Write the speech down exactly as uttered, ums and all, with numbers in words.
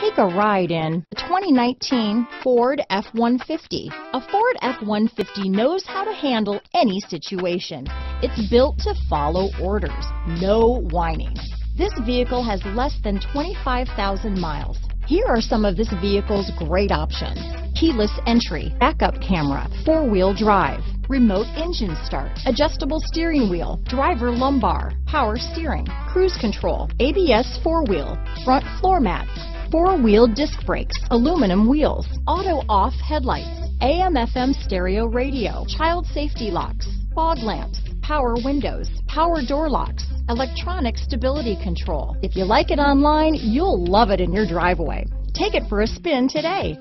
Take a ride in the twenty nineteen Ford F one fifty. A Ford F one fifty knows how to handle any situation. It's built to follow orders, no whining. This vehicle has less than twenty-five thousand miles. Here are some of this vehicle's great options: keyless entry, backup camera, four-wheel drive, remote engine start, adjustable steering wheel, driver lumbar, power steering, cruise control, A B S four-wheel, front floor mats, four-wheel disc brakes, aluminum wheels, auto-off headlights, A M F M stereo radio, child safety locks, fog lamps, power windows, power door locks, electronic stability control. If you like it online, you'll love it in your driveway. Take it for a spin today.